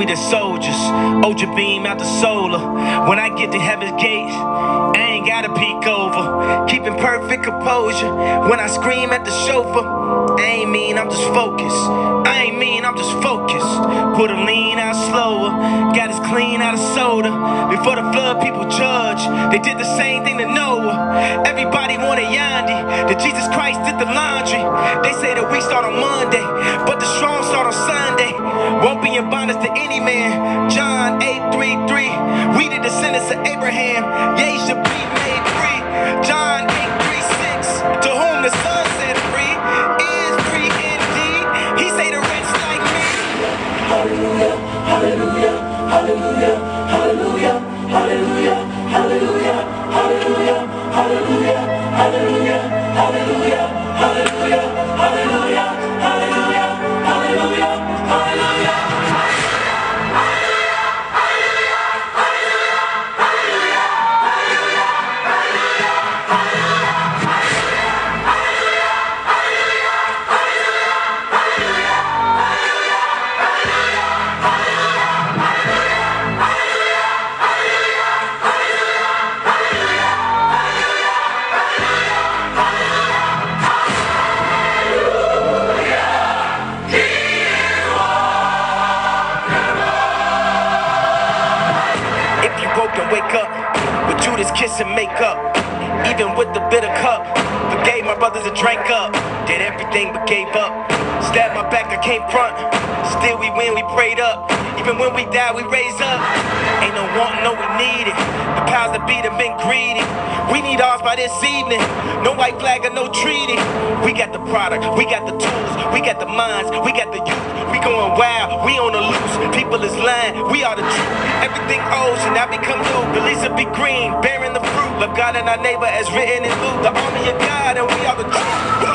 we the soldiers, ultra beam out the solar. When I get to heaven's gate, I ain't gotta peek over. Keeping perfect composure when I scream at the chauffeur. I ain't mean, I'm just focused. I ain't mean, I'm just focused. Put a lean out slower, got us clean out of soda. Before the flood, people judge. They did the same thing to Noah. Everybody wanted Yandy, that Jesus Christ did the laundry. They say that we start on Monday, but the strong start on Sunday. Won't be in bondage to any man. John 8:33. We the descendants of Abraham, yea, should be made free. John 8:36. To whom the Son set free is free indeed. He say the rich like me. Hallelujah, hallelujah, hallelujah, hallelujah, hallelujah, hallelujah, hallelujah, hallelujah, hallelujah, hallelujah, hallelujah, hallelujah, hallelujah, hallelujah, hallelujah. Kiss and make up, even with the bitter cup. Forgave my brothers and drank up, did everything but gave up. Stabbed my back, I came front, still we win, we prayed up. Even when we die, we raise up. Ain't no wanting, no we need it. The powers that be done been greedy. We need ours by this evening. No white flag or no treaty. We got the product, we got the tools, we got the minds, we got the youth. We going wild, we on the loose. People is lying, we are the truth. Everything old should now become new. Release it be green, bearing the fruit. Love God and our neighbor as written in Luke. The army of God and we are the truth.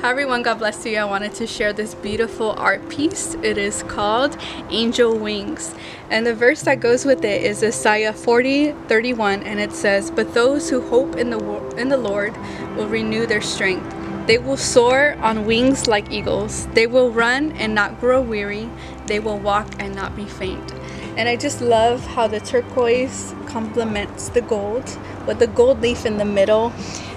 Hi everyone, God bless you. I wanted to share this beautiful art piece. It is called Angel Wings, and the verse that goes with it is Isaiah 40:31, and it says, "But those who hope in the Lord will renew their strength. They will soar on wings like eagles. They will run and not grow weary. They will walk and not be faint." And I just love how the turquoise complements the gold with the gold leaf in the middle.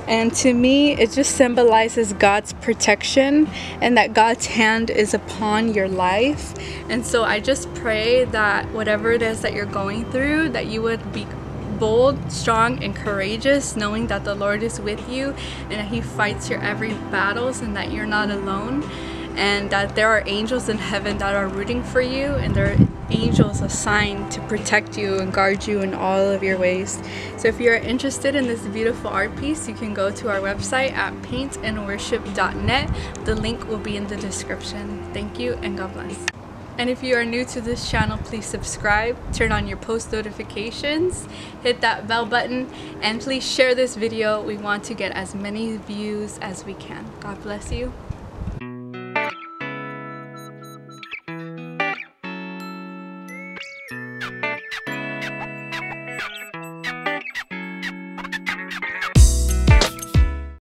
And to me, it just symbolizes God's protection and that God's hand is upon your life. And so I just pray that whatever it is that you're going through, that you would be bold, strong, and courageous, knowing that the Lord is with you and that He fights your every battles and that you're not alone, and that there are angels in heaven that are rooting for you, and there are angels assigned to protect you and guard you in all of your ways. So if you're interested in this beautiful art piece, you can go to our website at paintandworship.net. The link will be in the description. Thank you and God bless. And if you are new to this channel, please subscribe, turn on your post notifications, hit that bell button, and please share this video. We want to get as many views as we can. God bless you.